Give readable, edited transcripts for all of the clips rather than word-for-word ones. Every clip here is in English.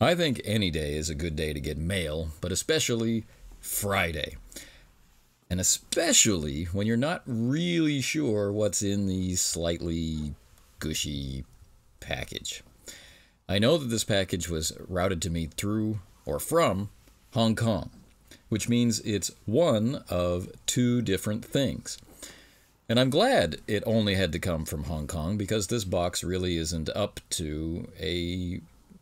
I think any day is a good day to get mail, but especially Friday. And especially when you're not really sure what's in the slightly gushy package. I know that this package was routed to me through or from Hong Kong, which means it's one of two different things. And I'm glad it only had to come from Hong Kong, because this box really isn't up to a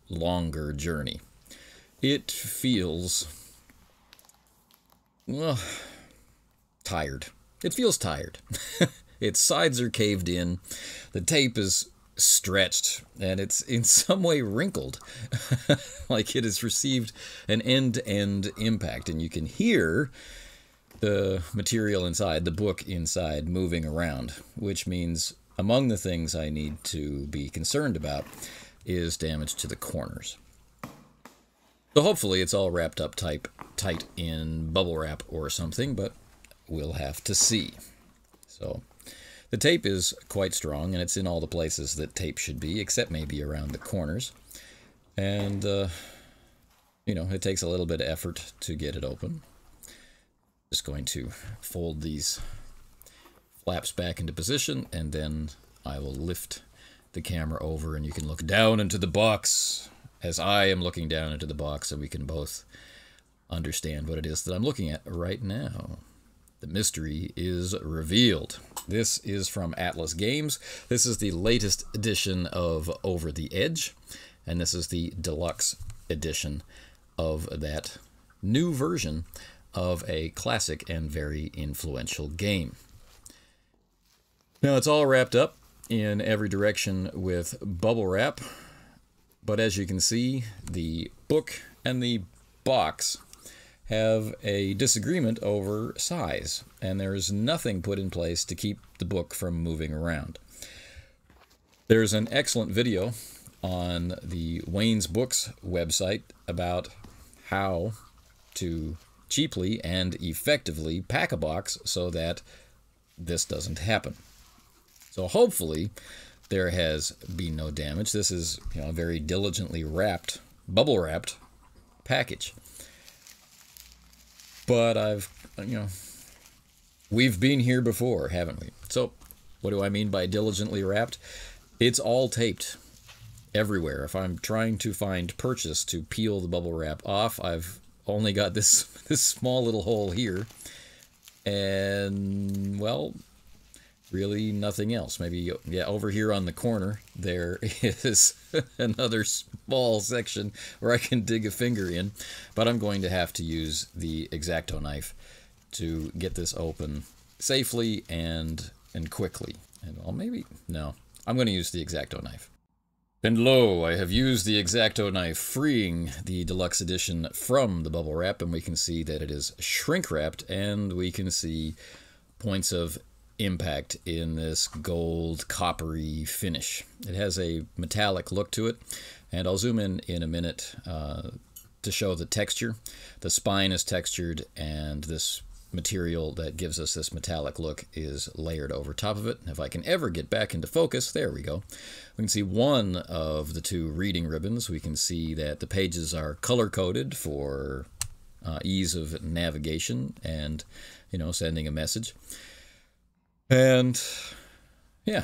longer journey. It feels, well, tired. It feels tired. Its sides are caved in, the tape is stretched, and it's in some way wrinkled, like it has received an end-to-end impact, and you can hear the material inside, the book inside, moving around, which means among the things I need to be concerned about is damage to the corners. So hopefully it's all wrapped up tight in bubble wrap or something, but we'll have to see. So the tape is quite strong, and it's in all the places that tape should be, except maybe around the corners. And, you know, it takes a little bit of effort to get it open. Just going to fold these flaps back into position, and then I will lift the camera over, and you can look down into the box as I am looking down into the box, and we can both understand what it is that I'm looking at right now. The mystery is revealed. This is from Atlas Games. This is the latest edition of Over the Edge, and this is the deluxe edition of that new version of a classic and very influential game. Now, it's all wrapped up in every direction with bubble wrap, but as you can see, the book and the box have a disagreement over size, and there is nothing put in place to keep the book from moving around. There's an excellent video on the Wayne's Books website about how to cheaply and effectively pack a box so that this doesn't happen. So hopefully there has been no damage. This is, you know, a very diligently wrapped, bubble wrapped package. But I've, you know, we've been here before, haven't we? So what do I mean by diligently wrapped? It's all taped everywhere. If I'm trying to find purchase to peel the bubble wrap off, I've only got this small little hole here. And, well, really nothing else. Maybe, yeah, over here on the corner, there is another small section where I can dig a finger in, but I'm going to have to use the X-Acto knife to get this open safely and quickly. And, well, maybe, no, I'm going to use the X-Acto knife. And lo, I have used the X-Acto knife, freeing the deluxe edition from the bubble wrap, and we can see that it is shrink-wrapped, and we can see points of impact in this gold coppery finish. It has a metallic look to it, and I'll zoom in a minute to show the texture. The spine is textured, and this material that gives us this metallic look is layered over top of it. If I can ever get back into focus, there we go. We can see one of the two reading ribbons. We can see that the pages are color-coded for ease of navigation and, you know, sending a message. And, yeah,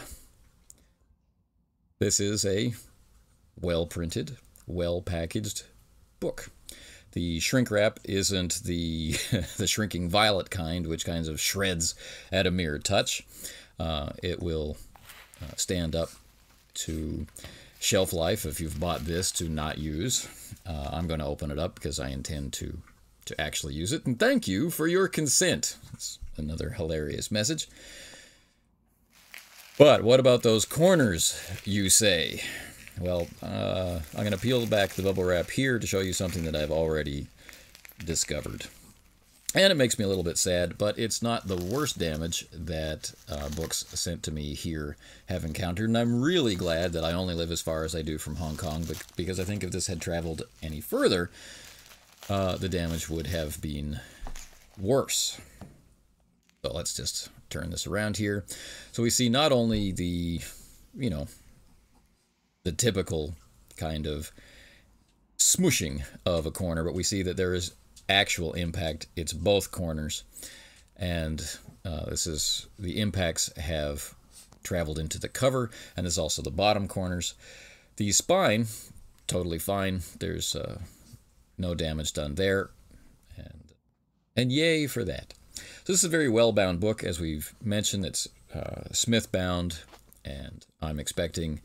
this is a well-printed, well-packaged book. The shrink wrap isn't the shrinking violet kind, which kinds of shreds at a mere touch. It will stand up to shelf life if you've bought this to not use. I'm going to open it up because I intend to actually use it. And thank you for your consent. That's another hilarious message. But what about those corners, you say? Well, I'm going to peel back the bubble wrap here to show you something that I've already discovered. And it makes me a little bit sad, but it's not the worst damage that books sent to me here have encountered. And I'm really glad that I only live as far as I do from Hong Kong, because I think if this had traveled any further, the damage would have been worse. So let's just turn this around here. So we see not only the, you know, the typical kind of smushing of a corner, but we see that there is actual impact. It's both corners, and this is the impacts have traveled into the cover, and there's also the bottom corners. The spine, totally fine. There's no damage done there, and yay for that. So this is a very well-bound book, as we've mentioned. It's Smith-bound, and I'm expecting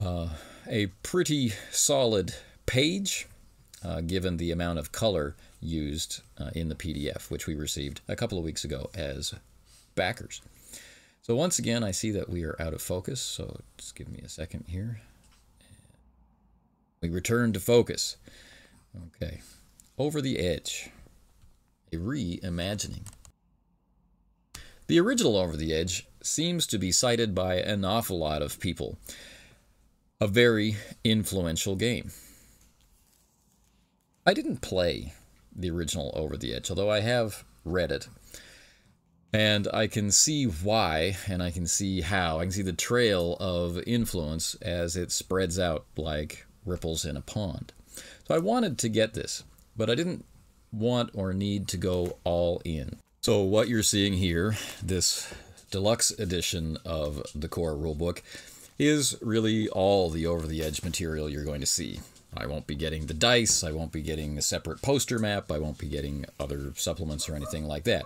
a pretty solid page, given the amount of color used in the PDF, which we received a couple of weeks ago as backers. So once again, I see that we are out of focus, so just give me a second here. We return to focus. Okay. Over the Edge. A reimagining. The original Over the Edge seems to be cited by an awful lot of people. A very influential game. I didn't play the original Over the Edge, although I have read it. And I can see why, and I can see how. I can see the trail of influence as it spreads out like ripples in a pond. So I wanted to get this, but I didn't want or need to go all in. So what you're seeing here, this deluxe edition of the core rulebook, is really all the Over the Edge material you're going to see. I won't be getting the dice, I won't be getting the separate poster map, I won't be getting other supplements or anything like that.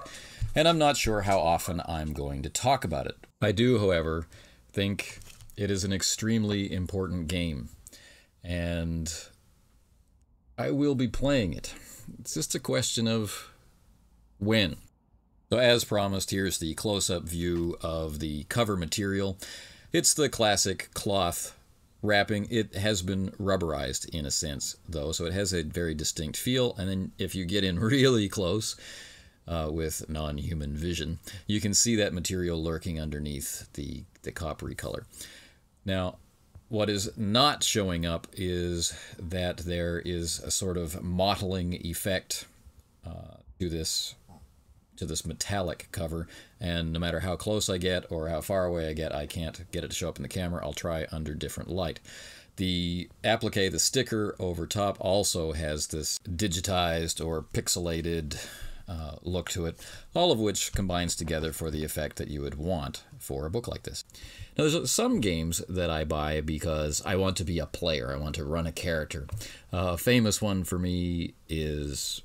And I'm not sure how often I'm going to talk about it. I do, however, think it is an extremely important game, and I will be playing it. It's just a question of when. So as promised, here's the close-up view of the cover material. It's the classic cloth wrapping. It has been rubberized in a sense, though, so it has a very distinct feel. And then if you get in really close with non-human vision, you can see that material lurking underneath the coppery color. Now, what is not showing up is that there is a sort of mottling effect to this metallic cover, and no matter how close I get or how far away I get, I can't get it to show up in the camera. I'll try under different light. The applique, the sticker over top, also has this digitized or pixelated look to it, all of which combines together for the effect that you would want for a book like this. Now, there's some games that I buy because I want to be a player. I want to run a character. A famous one for me is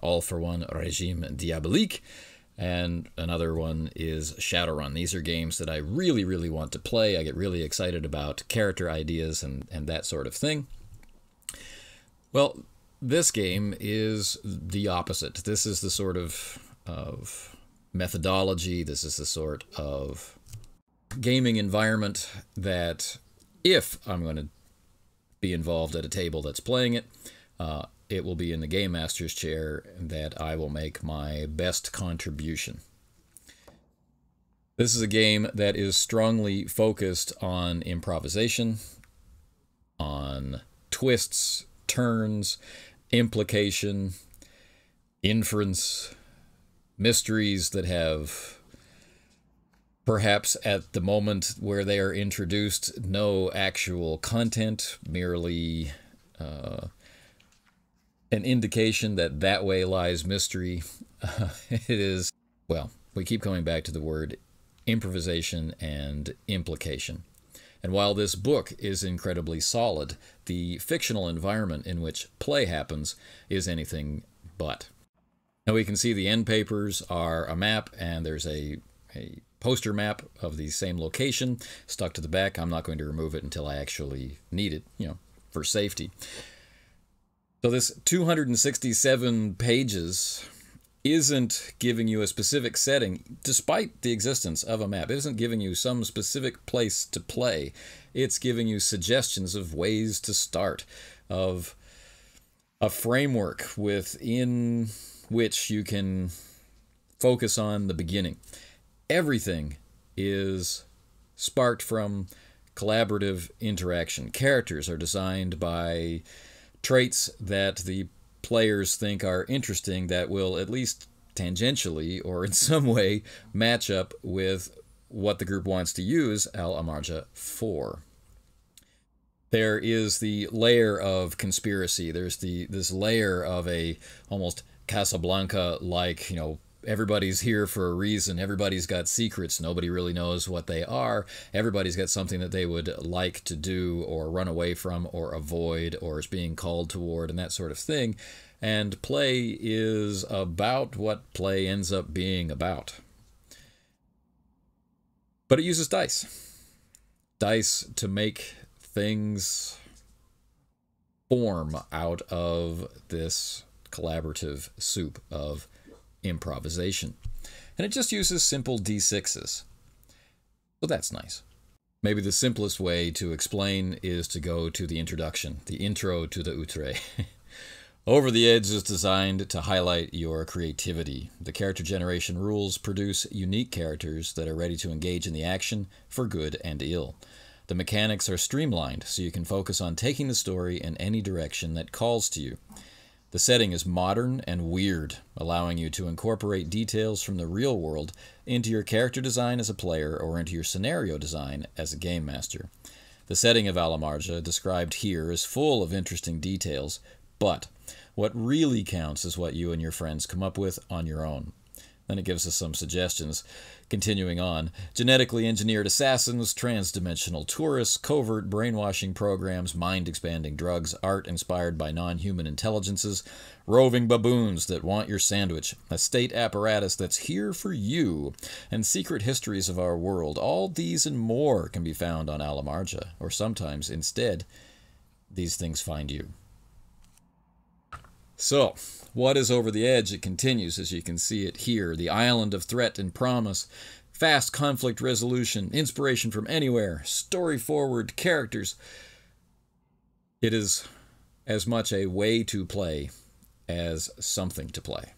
All for One Régime Diabolique, and another one is Shadowrun. These are games that I really, really want to play. I get really excited about character ideas and that sort of thing. Well, this game is the opposite. This is the sort of methodology, this is the sort of gaming environment that if I'm going to be involved at a table that's playing it, it will be in the Game Master's chair that I will make my best contribution. This is a game that is strongly focused on improvisation, on twists, turns, implication, inference, mysteries that have, perhaps at the moment where they are introduced, no actual content, merely an indication that that way lies mystery. It is, well, we keep coming back to the word improvisation and implication. And while this book is incredibly solid, the fictional environment in which play happens is anything but. Now we can see the end papers are a map, and there's a poster map of the same location stuck to the back. I'm not going to remove it until I actually need it, you know, for safety. So this 267 pages isn't giving you a specific setting, despite the existence of a map. It isn't giving you some specific place to play. It's giving you suggestions of ways to start, of a framework within which you can focus on the beginning. Everything is sparked from collaborative interaction. Characters are designed by traits that the players think are interesting that will at least tangentially or in some way match up with what the group wants to use Al Amarja for. there is the layer of conspiracy. There's this layer of a almost Casablanca-like, you know, everybody's here for a reason. Everybody's got secrets. Nobody really knows what they are. Everybody's got something that they would like to do or run away from or avoid or is being called toward and that sort of thing. And play is about what play ends up being about. But it uses dice. Dice to make things form out of this collaborative soup of improvisation. And it just uses simple D6s. So that's nice. Maybe the simplest way to explain is to go to the introduction, the intro to the outre. Over the Edge is designed to highlight your creativity. The character generation rules produce unique characters that are ready to engage in the action for good and ill. The mechanics are streamlined so you can focus on taking the story in any direction that calls to you. The setting is modern and weird, allowing you to incorporate details from the real world into your character design as a player or into your scenario design as a game master. The setting of Al Amarja, described here, is full of interesting details, but what really counts is what you and your friends come up with on your own. Then it gives us some suggestions. Continuing on, genetically engineered assassins, transdimensional tourists, covert brainwashing programs, mind-expanding drugs, art inspired by non-human intelligences, roving baboons that want your sandwich, a state apparatus that's here for you, and secret histories of our world. All these and more can be found on Al Amarja, or sometimes, instead, these things find you. So, what is Over the Edge? It continues, as you can see it here. The island of threat and promise. Fast conflict resolution. Inspiration from anywhere. Story-forward characters. It is as much a way to play as something to play.